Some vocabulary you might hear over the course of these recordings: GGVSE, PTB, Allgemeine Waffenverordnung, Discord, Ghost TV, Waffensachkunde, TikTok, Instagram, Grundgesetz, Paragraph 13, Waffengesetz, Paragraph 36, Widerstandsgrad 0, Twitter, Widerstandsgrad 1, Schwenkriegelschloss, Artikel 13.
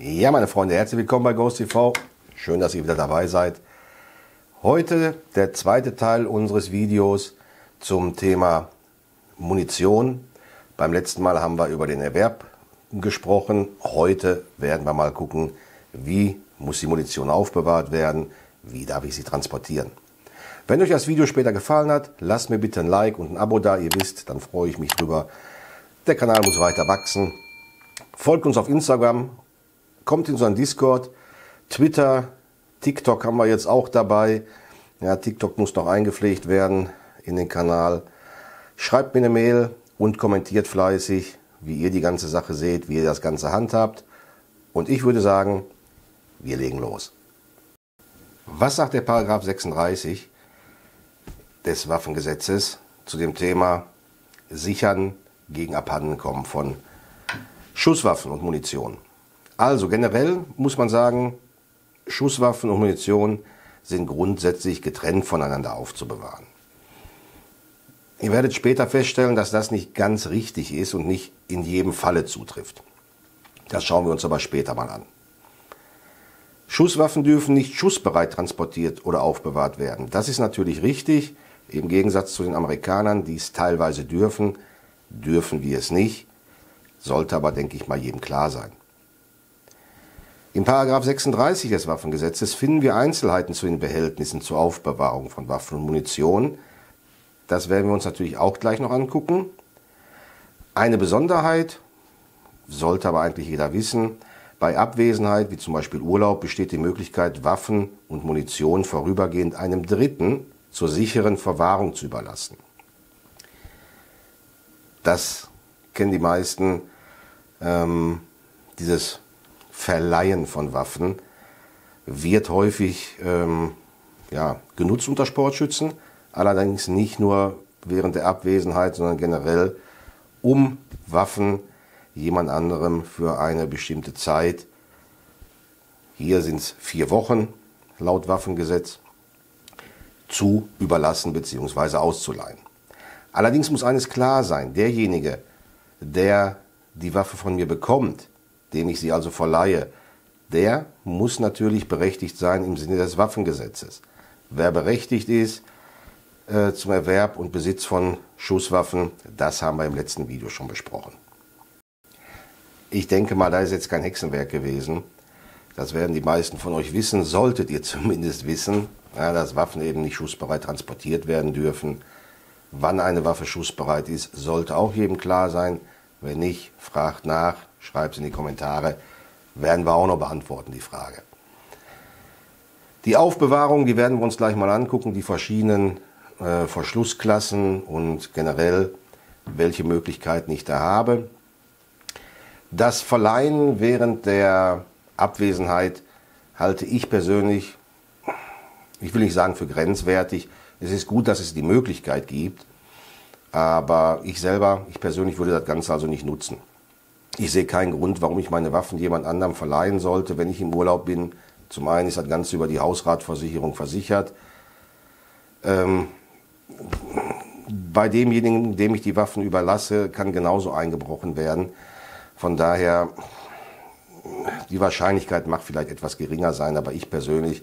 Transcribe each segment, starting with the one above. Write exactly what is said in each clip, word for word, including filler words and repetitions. Ja, meine Freunde, herzlich willkommen bei Ghost T V. Schön, dass ihr wieder dabei seid. Heute der zweite Teil unseres Videos zum Thema Munition. Beim letzten Mal haben wir über den Erwerb gesprochen. Heute werden wir mal gucken, wie muss die Munition aufbewahrt werden, wie darf ich sie transportieren. Wenn euch das Video später gefallen hat, lasst mir bitte ein Like und ein Abo da. Ihr wisst, dann freue ich mich drüber. Der Kanal muss weiter wachsen. Folgt uns auf Instagram. Kommt in unseren Discord, Twitter, TikTok haben wir jetzt auch dabei. Ja, TikTok muss noch eingepflegt werden in den Kanal. Schreibt mir eine Mail und kommentiert fleißig, wie ihr die ganze Sache seht, wie ihr das Ganze handhabt. Und ich würde sagen, wir legen los. Was sagt der Paragraph sechsunddreißig des Waffengesetzes zu dem Thema Sichern gegen Abhandenkommen von Schusswaffen und Munition? Also generell muss man sagen, Schusswaffen und Munition sind grundsätzlich getrennt voneinander aufzubewahren. Ihr werdet später feststellen, dass das nicht ganz richtig ist und nicht in jedem Falle zutrifft. Das schauen wir uns aber später mal an. Schusswaffen dürfen nicht schussbereit transportiert oder aufbewahrt werden. Das ist natürlich richtig. Im Gegensatz zu den Amerikanern, die es teilweise dürfen, dürfen wir es nicht. Sollte aber, denke ich mal, jedem klar sein. Im Paragraph sechsunddreißig des Waffengesetzes finden wir Einzelheiten zu den Behältnissen zur Aufbewahrung von Waffen und Munition. Das werden wir uns natürlich auch gleich noch angucken. Eine Besonderheit, sollte aber eigentlich jeder wissen, bei Abwesenheit, wie zum Beispiel Urlaub, besteht die Möglichkeit, Waffen und Munition vorübergehend einem Dritten zur sicheren Verwahrung zu überlassen. Das kennen die meisten, ähm, dieses Verleihen von Waffen wird häufig ähm, ja, genutzt unter Sportschützen, allerdings nicht nur während der Abwesenheit, sondern generell, um Waffen jemand anderem für eine bestimmte Zeit, hier sind es vier Wochen laut Waffengesetz, zu überlassen bzw. auszuleihen. Allerdings muss eines klar sein, derjenige, der die Waffe von mir bekommt, dem ich sie also verleihe, der muss natürlich berechtigt sein im Sinne des Waffengesetzes. Wer berechtigt ist äh, zum Erwerb und Besitz von Schusswaffen, das haben wir im letzten Video schon besprochen. Ich denke mal, da ist jetzt kein Hexenwerk gewesen. Das werden die meisten von euch wissen, solltet ihr zumindest wissen, ja, dass Waffen eben nicht schussbereit transportiert werden dürfen. Wann eine Waffe schussbereit ist, sollte auch jedem klar sein. Wenn nicht, fragt nach. Schreibt es in die Kommentare, werden wir auch noch beantworten, die Frage. Die Aufbewahrung, die werden wir uns gleich mal angucken, die verschiedenen äh, Verschlussklassen und generell, welche Möglichkeiten ich da habe. Das Verleihen während der Abwesenheit halte ich persönlich, ich will nicht sagen für grenzwertig, es ist gut, dass es die Möglichkeit gibt, aber ich selber, ich persönlich würde das Ganze also nicht nutzen. Ich sehe keinen Grund, warum ich meine Waffen jemand anderem verleihen sollte, wenn ich im Urlaub bin. Zum einen ist das Ganze über die Hausratversicherung versichert. Ähm, bei demjenigen, dem ich die Waffen überlasse, kann genauso eingebrochen werden. Von daher, die Wahrscheinlichkeit mag vielleicht etwas geringer sein, aber ich persönlich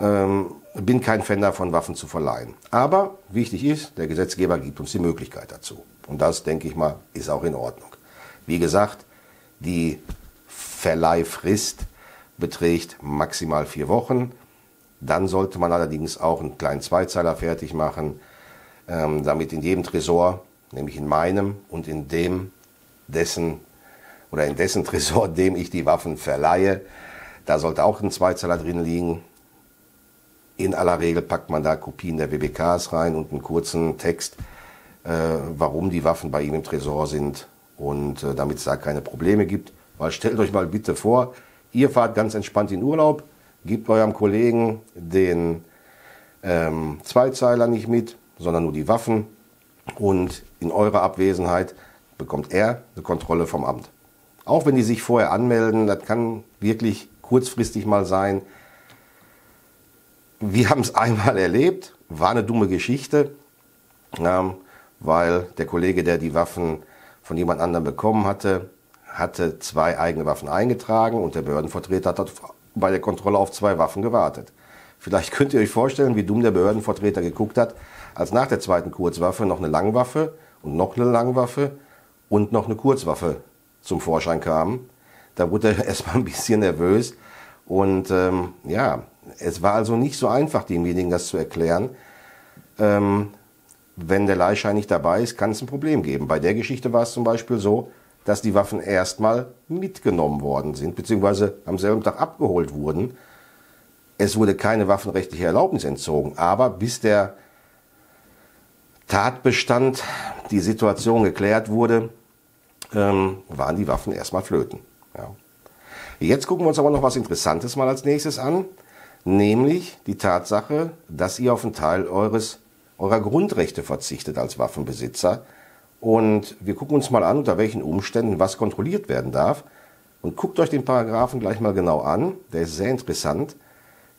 ähm, bin kein Fan davon, Waffen zu verleihen. Aber wichtig ist, der Gesetzgeber gibt uns die Möglichkeit dazu. Und das, denke ich mal, ist auch in Ordnung. Wie gesagt, die Verleihfrist beträgt maximal vier Wochen. Dann sollte man allerdings auch einen kleinen Zweizeiler fertig machen, damit in jedem Tresor, nämlich in meinem und in dem dessen oder in dessen Tresor, dem ich die Waffen verleihe, da sollte auch ein Zweizeiler drin liegen. In aller Regel packt man da Kopien der W B Ks rein und einen kurzen Text, warum die Waffen bei ihm im Tresor sind. Und äh, damit es da keine Probleme gibt, weil stellt euch mal bitte vor, ihr fahrt ganz entspannt in Urlaub, gebt eurem Kollegen den ähm, Zweizeiler nicht mit, sondern nur die Waffen und in eurer Abwesenheit bekommt er eine Kontrolle vom Amt. Auch wenn die sich vorher anmelden, das kann wirklich kurzfristig mal sein. Wir haben es einmal erlebt, war eine dumme Geschichte, ähm, weil der Kollege, der die Waffen von jemand anderem bekommen hatte, hatte zwei eigene Waffen eingetragen und der Behördenvertreter hat bei der Kontrolle auf zwei Waffen gewartet. Vielleicht könnt ihr euch vorstellen, wie dumm der Behördenvertreter geguckt hat, als nach der zweiten Kurzwaffe noch eine Langwaffe und noch eine Langwaffe und noch eine Kurzwaffe zum Vorschein kamen. Da wurde er erstmal ein bisschen nervös und ähm, ja, es war also nicht so einfach, demjenigen das zu erklären. Ähm, wenn der Leihschein nicht dabei ist, kann es ein Problem geben. Bei der Geschichte war es zum Beispiel so, dass die Waffen erstmal mitgenommen worden sind, beziehungsweise am selben Tag abgeholt wurden. Es wurde keine waffenrechtliche Erlaubnis entzogen, aber bis der Tatbestand, die Situation geklärt wurde, ähm, waren die Waffen erstmal flöten. Ja. Jetzt gucken wir uns aber noch was Interessantes mal als nächstes an, nämlich die Tatsache, dass ihr auf einen Teil eures, eurer Grundrechte verzichtet als Waffenbesitzer. Und wir gucken uns mal an, unter welchen Umständen was kontrolliert werden darf. Und guckt euch den Paragraphen gleich mal genau an, der ist sehr interessant.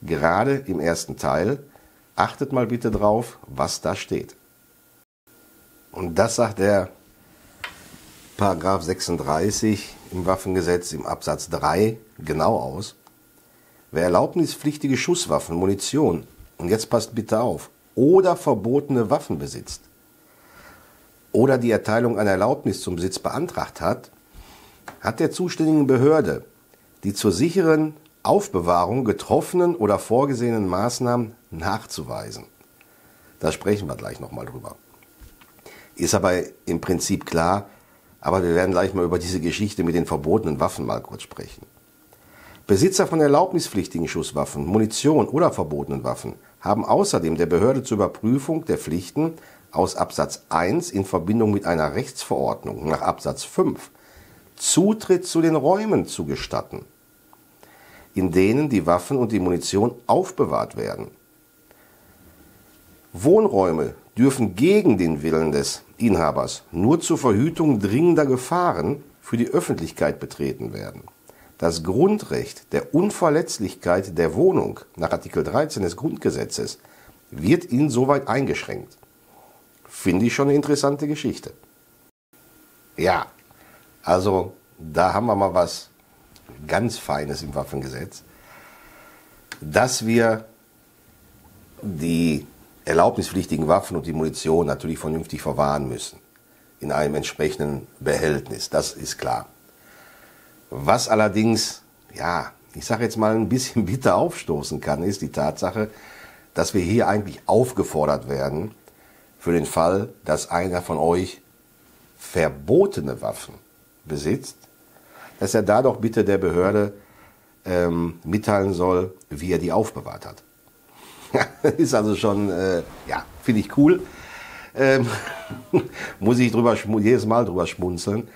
Gerade im ersten Teil, achtet mal bitte drauf, was da steht. Und das sagt der Paragraph sechsunddreißig im Waffengesetz im Absatz drei genau aus. Wer erlaubnispflichtige Schusswaffen, Munition, und jetzt passt bitte auf, oder verbotene Waffen besitzt oder die Erteilung einer Erlaubnis zum Besitz beantragt hat, hat der zuständigen Behörde die zur sicheren Aufbewahrung getroffenen oder vorgesehenen Maßnahmen nachzuweisen. Da sprechen wir gleich nochmal drüber. Ist aber im Prinzip klar, aber wir werden gleich mal über diese Geschichte mit den verbotenen Waffen mal kurz sprechen. Besitzer von erlaubnispflichtigen Schusswaffen, Munition oder verbotenen Waffen haben außerdem der Behörde zur Überprüfung der Pflichten aus Absatz eins in Verbindung mit einer Rechtsverordnung nach Absatz fünf Zutritt zu den Räumen zu gestatten, in denen die Waffen und die Munition aufbewahrt werden. Wohnräume dürfen gegen den Willen des Inhabers nur zur Verhütung dringender Gefahren für die Öffentlichkeit betreten werden. Das Grundrecht der Unverletzlichkeit der Wohnung nach Artikel dreizehn des Grundgesetzes wird insoweit eingeschränkt. Finde ich schon eine interessante Geschichte. Ja, also da haben wir mal was ganz Feines im Waffengesetz, dass wir die erlaubnispflichtigen Waffen und die Munition natürlich vernünftig verwahren müssen, in einem entsprechenden Behältnis, das ist klar. Was allerdings, ja, ich sage jetzt mal ein bisschen bitter aufstoßen kann, ist die Tatsache, dass wir hier eigentlich aufgefordert werden, für den Fall, dass einer von euch verbotene Waffen besitzt, dass er da doch bitte der Behörde ähm, mitteilen soll, wie er die aufbewahrt hat. Ist also schon, äh, ja, finde ich cool. Ähm, muss ich drüber jedes Mal drüber schmunzeln.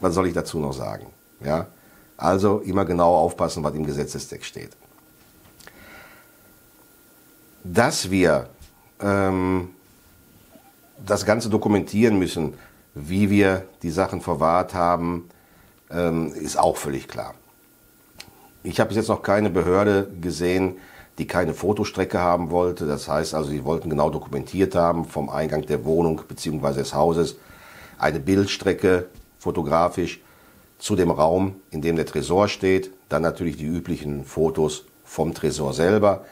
Was soll ich dazu noch sagen? Ja? Also immer genau aufpassen, was im Gesetzestext steht. Dass wir ähm, das Ganze dokumentieren müssen, wie wir die Sachen verwahrt haben, ähm, ist auch völlig klar. Ich habe bis jetzt noch keine Behörde gesehen, die keine Fotostrecke haben wollte. Das heißt also, sie wollten genau dokumentiert haben, vom Eingang der Wohnung bzw. des Hauses, eine Bildstrecke fotografisch zu dem Raum, in dem der Tresor steht. Dann natürlich die üblichen Fotos vom Tresor selber.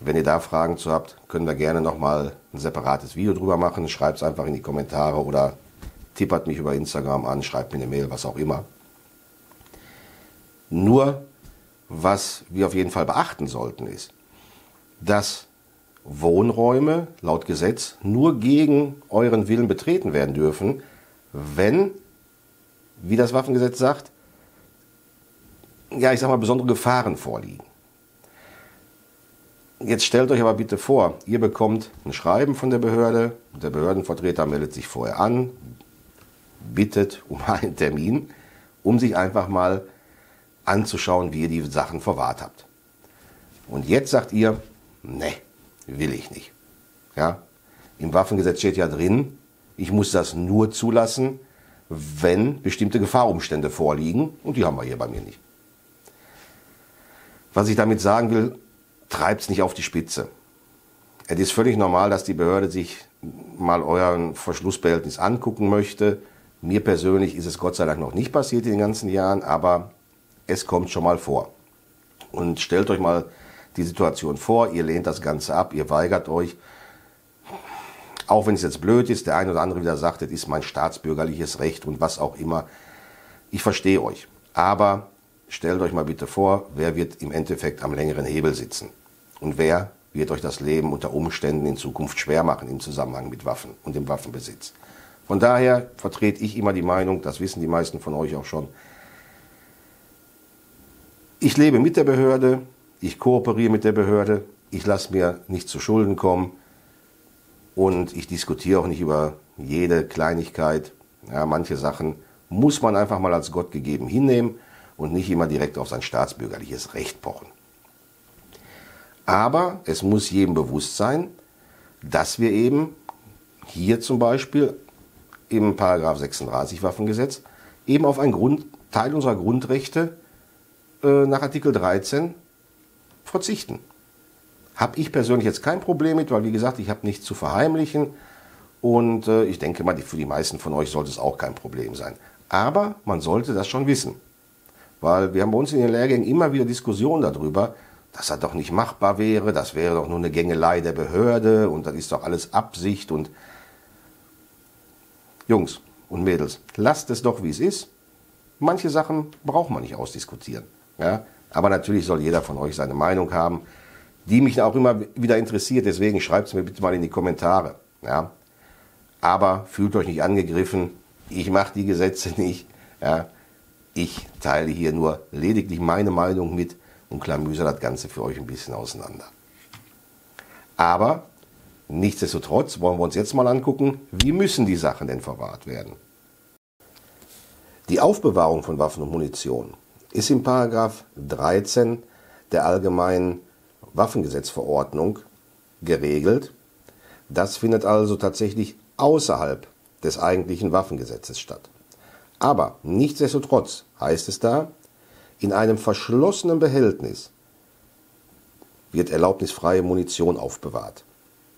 Wenn ihr da Fragen zu habt, können wir gerne nochmal ein separates Video drüber machen. Schreibt es einfach in die Kommentare oder tippert mich über Instagram an, schreibt mir eine Mail, was auch immer. Nur, was wir auf jeden Fall beachten sollten, ist, dass Wohnräume laut Gesetz nur gegen euren Willen betreten werden dürfen, wenn, wie das Waffengesetz sagt, ja, ich sag mal, besondere Gefahren vorliegen. Jetzt stellt euch aber bitte vor, ihr bekommt ein Schreiben von der Behörde, der Behördenvertreter meldet sich vorher an, bittet um einen Termin, um sich einfach mal anzuschauen, wie ihr die Sachen verwahrt habt. Und jetzt sagt ihr, nee, will ich nicht. Ja? Im Waffengesetz steht ja drin, ich muss das nur zulassen, wenn bestimmte Gefahrumstände vorliegen. Und die haben wir hier bei mir nicht. Was ich damit sagen will, treibt es nicht auf die Spitze. Es ist völlig normal, dass die Behörde sich mal euren Verschlussbehältnis angucken möchte, Mir persönlich ist es Gott sei Dank noch nicht passiert in den ganzen Jahren, aber es kommt schon mal vor. Und stellt euch mal die Situation vor, ihr lehnt das Ganze ab, ihr weigert euch. Auch wenn es jetzt blöd ist, der eine oder andere wieder sagt, das ist mein staatsbürgerliches Recht und was auch immer. Ich verstehe euch, aber stellt euch mal bitte vor, wer wird im Endeffekt am längeren Hebel sitzen? Und wer wird euch das Leben unter Umständen in Zukunft schwer machen im Zusammenhang mit Waffen und dem Waffenbesitz? Von daher vertrete ich immer die Meinung, das wissen die meisten von euch auch schon, ich lebe mit der Behörde, ich kooperiere mit der Behörde, ich lasse mir nicht zu Schulden kommen und ich diskutiere auch nicht über jede Kleinigkeit. Ja, manche Sachen muss man einfach mal als Gott gegeben hinnehmen und nicht immer direkt auf sein staatsbürgerliches Recht pochen. Aber es muss jedem bewusst sein, dass wir eben hier zum Beispiel im Paragraph sechsunddreißig Waffengesetz eben auf einen Grund, Teil unserer Grundrechte äh, nach Artikel dreizehn verzichten. Habe ich persönlich jetzt kein Problem mit, weil wie gesagt, ich habe nichts zu verheimlichen und äh, ich denke mal, für die meisten von euch sollte es auch kein Problem sein. Aber man sollte das schon wissen, weil wir haben bei uns in den Lehrgängen immer wieder Diskussionen darüber, dass das doch nicht machbar wäre, das wäre doch nur eine Gängelei der Behörde und das ist doch alles Absicht. Und Jungs und Mädels, lasst es doch, wie es ist. Manche Sachen braucht man nicht ausdiskutieren. Ja? Aber natürlich soll jeder von euch seine Meinung haben, die mich auch immer wieder interessiert. Deswegen schreibt es mir bitte mal in die Kommentare. Ja? Aber fühlt euch nicht angegriffen. Ich mache die Gesetze nicht. Ja? Ich teile hier nur lediglich meine Meinung mit und klamüser das Ganze für euch ein bisschen auseinander. Aber nichtsdestotrotz wollen wir uns jetzt mal angucken, wie müssen die Sachen denn verwahrt werden. Die Aufbewahrung von Waffen und Munition ist im Paragraph dreizehn der Allgemeinen Waffengesetzverordnung geregelt. Das findet also tatsächlich außerhalb des eigentlichen Waffengesetzes statt. Aber nichtsdestotrotz heißt es da, in einem verschlossenen Behältnis wird erlaubnisfreie Munition aufbewahrt.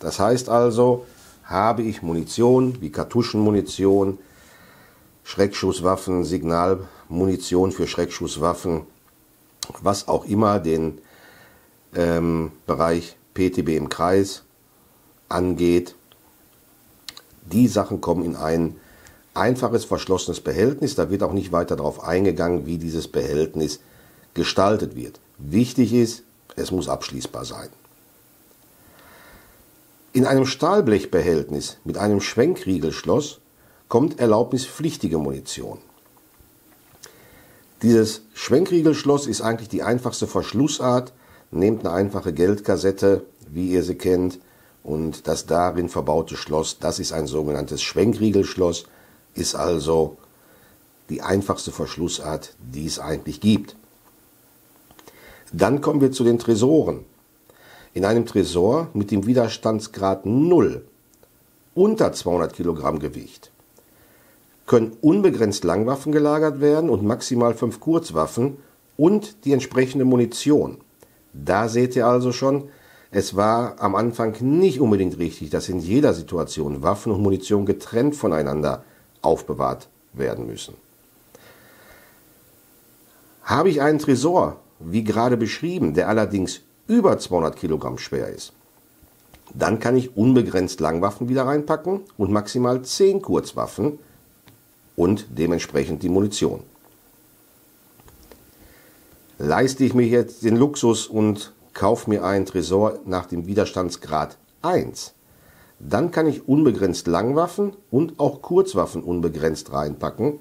Das heißt also, habe ich Munition wie Kartuschenmunition, Schreckschusswaffen, Signalmunition für Schreckschusswaffen, was auch immer den ähm, Bereich P T B im Kreis angeht. Die Sachen kommen in einen einfaches verschlossenes Behältnis, da wird auch nicht weiter darauf eingegangen, wie dieses Behältnis gestaltet wird. Wichtig ist, es muss abschließbar sein. In einem Stahlblechbehältnis mit einem Schwenkriegelschloss kommt erlaubnispflichtige Munition. Dieses Schwenkriegelschloss ist eigentlich die einfachste Verschlussart. Nehmt eine einfache Geldkassette, wie ihr sie kennt, und das darin verbaute Schloss, das ist ein sogenanntes Schwenkriegelschloss. Ist also die einfachste Verschlussart, die es eigentlich gibt. Dann kommen wir zu den Tresoren. In einem Tresor mit dem Widerstandsgrad null unter zweihundert Kilogramm Gewicht können unbegrenzt Langwaffen gelagert werden und maximal fünf Kurzwaffen und die entsprechende Munition. Da seht ihr also schon, es war am Anfang nicht unbedingt richtig, dass in jeder Situation Waffen und Munition getrennt voneinander aufbewahrt werden müssen. Habe ich einen Tresor, wie gerade beschrieben, der allerdings über zweihundert Kilogramm schwer ist, dann kann ich unbegrenzt Langwaffen wieder reinpacken und maximal zehn Kurzwaffen und dementsprechend die Munition. Leiste ich mir jetzt den Luxus und kaufe mir einen Tresor nach dem Widerstandsgrad eins, dann kann ich unbegrenzt Langwaffen und auch Kurzwaffen unbegrenzt reinpacken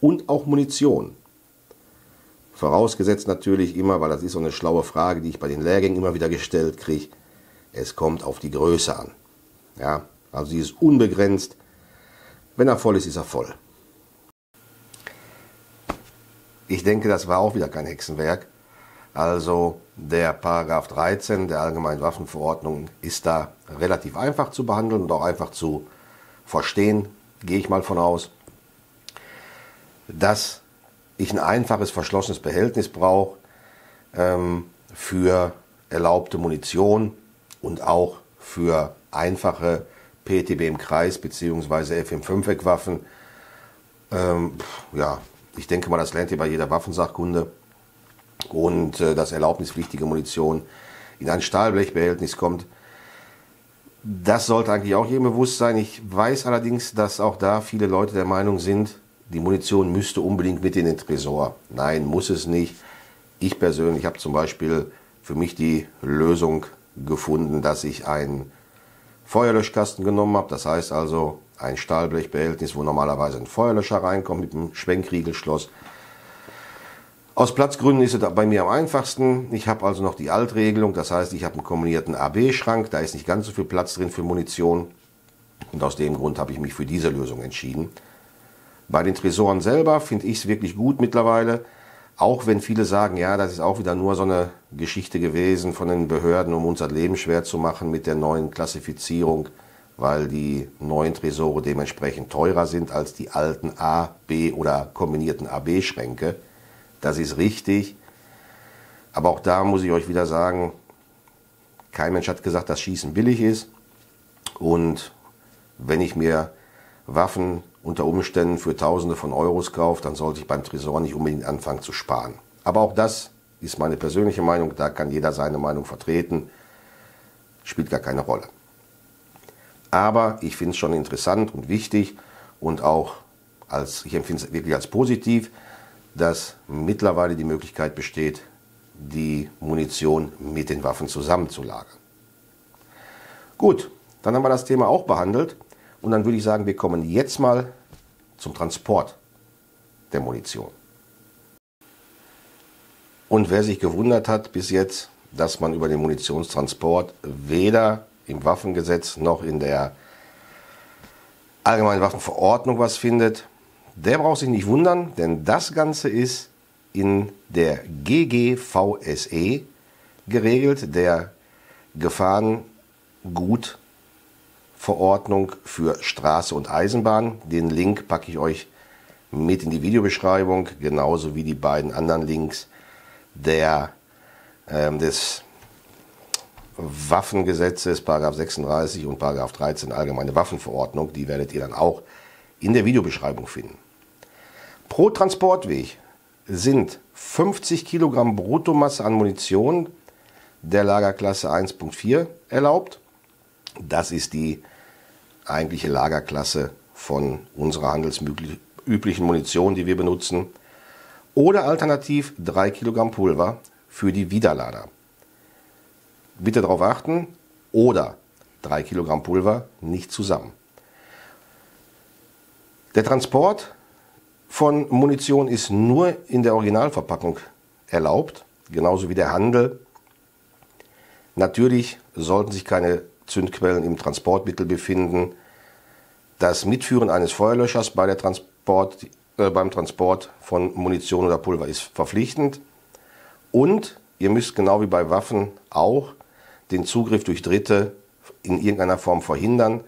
und auch Munition. Vorausgesetzt natürlich immer, weil das ist so eine schlaue Frage, die ich bei den Lehrgängen immer wieder gestellt kriege, es kommt auf die Größe an. Ja, also die ist unbegrenzt. Wenn er voll ist, ist er voll. Ich denke, das war auch wieder kein Hexenwerk. Also der Paragraph dreizehn der Allgemeinen Waffenverordnung ist da relativ einfach zu behandeln und auch einfach zu verstehen, gehe ich mal von aus, dass ich ein einfaches verschlossenes Behältnis brauche ähm, für erlaubte Munition und auch für einfache P T B im Kreis bzw. F M fünf Eckwaffen Ähm, ja, ich denke mal, das lernt ihr bei jeder Waffensachkunde. Und äh, dass erlaubnispflichtige Munition in ein Stahlblechbehältnis kommt, das sollte eigentlich auch jedem bewusst sein. Ich weiß allerdings, dass auch da viele Leute der Meinung sind, die Munition müsste unbedingt mit in den Tresor. Nein, muss es nicht. Ich persönlich habe zum Beispiel für mich die Lösung gefunden, dass ich einen Feuerlöschkasten genommen habe. Das heißt also ein Stahlblechbehältnis, wo normalerweise ein Feuerlöscher reinkommt mit einem Schwenkriegelschloss. Aus Platzgründen ist es bei mir am einfachsten. Ich habe also noch die Altregelung, das heißt, ich habe einen kombinierten A B-Schrank, da ist nicht ganz so viel Platz drin für Munition. Und aus dem Grund habe ich mich für diese Lösung entschieden. Bei den Tresoren selber finde ich es wirklich gut mittlerweile, auch wenn viele sagen, ja, das ist auch wieder nur so eine Geschichte gewesen von den Behörden, um uns das Leben schwer zu machen mit der neuen Klassifizierung, weil die neuen Tresore dementsprechend teurer sind als die alten A, B oder kombinierten A B-Schränke. Das ist richtig, aber auch da muss ich euch wieder sagen, kein Mensch hat gesagt, dass Schießen billig ist. Und wenn ich mir Waffen unter Umständen für Tausende von Euros kaufe, dann sollte ich beim Tresor nicht unbedingt anfangen zu sparen. Aber auch das ist meine persönliche Meinung, da kann jeder seine Meinung vertreten, spielt gar keine Rolle. Aber ich finde es schon interessant und wichtig und auch als, ich empfinde es wirklich als positiv, dass mittlerweile die Möglichkeit besteht, die Munition mit den Waffen zusammenzulagern. Gut, dann haben wir das Thema auch behandelt und dann würde ich sagen, wir kommen jetzt mal zum Transport der Munition. Und wer sich gewundert hat bis jetzt, dass man über den Munitionstransport weder im Waffengesetz noch in der Allgemeinen Waffenverordnung was findet, der braucht sich nicht wundern, denn das Ganze ist in der G G V S E geregelt, der Gefahrengutverordnung für Straße und Eisenbahn. Den Link packe ich euch mit in die Videobeschreibung, genauso wie die beiden anderen Links der, äh, des Waffengesetzes, Paragraph sechsunddreißig und Paragraph dreizehn Allgemeine Waffenverordnung. Die werdet ihr dann auch in der Videobeschreibung finden. Pro Transportweg sind fünfzig Kilogramm Bruttomasse an Munition der Lagerklasse eins Punkt vier erlaubt. Das ist die eigentliche Lagerklasse von unserer handelsüblichen Munition, die wir benutzen. Oder alternativ drei Kilogramm Pulver für die Widerlader. Bitte darauf achten, oder drei Kilogramm Pulver nicht zusammen. Der Transport von Munition ist nur in der Originalverpackung erlaubt, genauso wie der Handel. Natürlich sollten sich keine Zündquellen im Transportmittel befinden. Das Mitführen eines Feuerlöschers bei der Transport, äh, beim Transport von Munition oder Pulver ist verpflichtend. Und ihr müsst genau wie bei Waffen auch den Zugriff durch Dritte in irgendeiner Form verhindern.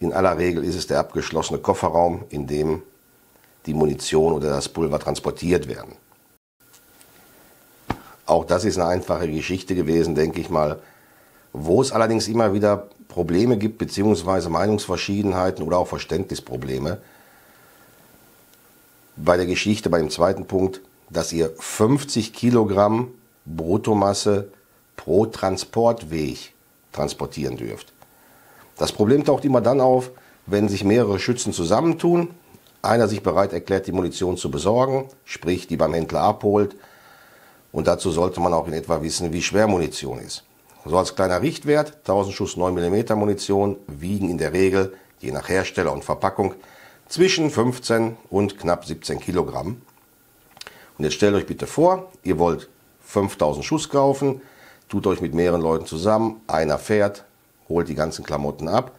In aller Regel ist es der abgeschlossene Kofferraum, in dem die Munition oder das Pulver transportiert werden. Auch das ist eine einfache Geschichte gewesen, denke ich mal. Wo es allerdings immer wieder Probleme gibt, beziehungsweise Meinungsverschiedenheiten oder auch Verständnisprobleme. Bei der Geschichte, bei dem zweiten Punkt, dass ihr fünfzig Kilogramm Bruttomasse pro Transportweg transportieren dürft. Das Problem taucht immer dann auf, wenn sich mehrere Schützen zusammentun, einer sich bereit erklärt, die Munition zu besorgen, sprich die beim Händler abholt. Und dazu sollte man auch in etwa wissen, wie schwer Munition ist. So als kleiner Richtwert, tausend Schuss neun Millimeter Munition wiegen in der Regel, je nach Hersteller und Verpackung, zwischen fünfzehn und knapp siebzehn Kilogramm. Und jetzt stellt euch bitte vor, ihr wollt fünftausend Schuss kaufen, tut euch mit mehreren Leuten zusammen, einer fährt, holt die ganzen Klamotten ab.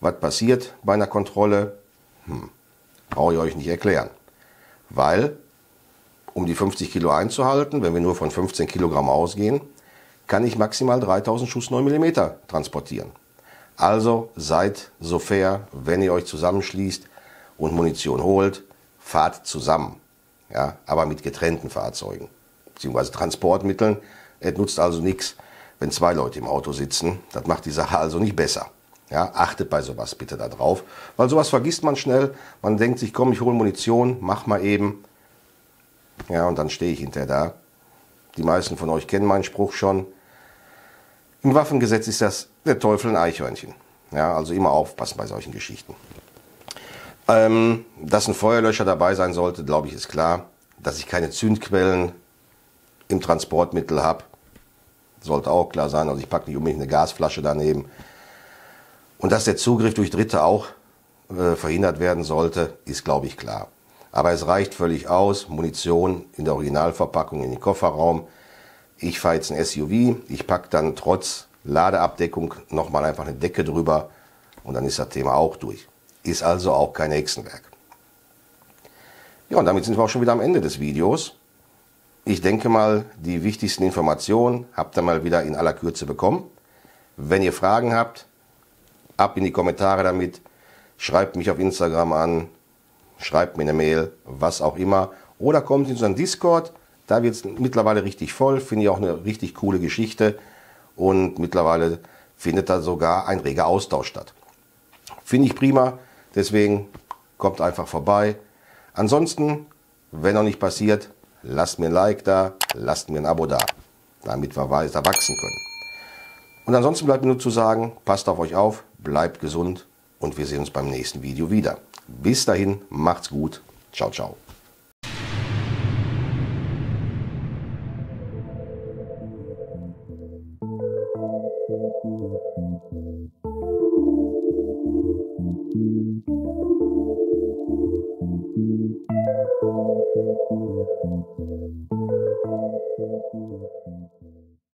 Was passiert bei einer Kontrolle? Hm. Brauche ich euch nicht erklären, weil, um die fünfzig Kilo einzuhalten, wenn wir nur von fünfzehn Kilogramm ausgehen, kann ich maximal dreitausend Schuss neun Millimeter transportieren. Also seid so fair, wenn ihr euch zusammenschließt und Munition holt, fahrt zusammen, ja, aber mit getrennten Fahrzeugen bzw. Transportmitteln. Es nutzt also nichts, wenn zwei Leute im Auto sitzen, das macht die Sache also nicht besser. Ja, achtet bei sowas bitte da drauf, weil sowas vergisst man schnell. Man denkt sich, komm, ich hole Munition, mach mal eben. Ja, und dann stehe ich hinterher da. Die meisten von euch kennen meinen Spruch schon. Im Waffengesetz ist das der Teufel ein Eichhörnchen. Ja, also immer aufpassen bei solchen Geschichten. Ähm, dass ein Feuerlöscher dabei sein sollte, glaube ich, ist klar. Dass ich keine Zündquellen im Transportmittel habe, sollte auch klar sein. Also ich packe nicht unbedingt eine Gasflasche daneben. Und dass der Zugriff durch Dritte auch äh, verhindert werden sollte, ist, glaube ich, klar. Aber es reicht völlig aus, Munition in der Originalverpackung in den Kofferraum. Ich fahre jetzt ein S U V, ich packe dann trotz Ladeabdeckung nochmal einfach eine Decke drüber und dann ist das Thema auch durch. Ist also auch kein Hexenwerk. Ja, und damit sind wir auch schon wieder am Ende des Videos. Ich denke mal, die wichtigsten Informationen habt ihr mal wieder in aller Kürze bekommen. Wenn ihr Fragen habt, ab in die Kommentare damit. Schreibt mich auf Instagram an, schreibt mir eine Mail, was auch immer. Oder kommt in unseren Discord, da wird es mittlerweile richtig voll. Finde ich auch eine richtig coole Geschichte. Und mittlerweile findet da sogar ein reger Austausch statt. Finde ich prima, deswegen kommt einfach vorbei. Ansonsten, wenn noch nicht passiert, lasst mir ein Like da, lasst mir ein Abo da, damit wir weiter wachsen können. Und ansonsten bleibt mir nur zu sagen, passt auf euch auf, bleibt gesund und wir sehen uns beim nächsten Video wieder. Bis dahin, macht's gut, ciao, ciao. Thank you.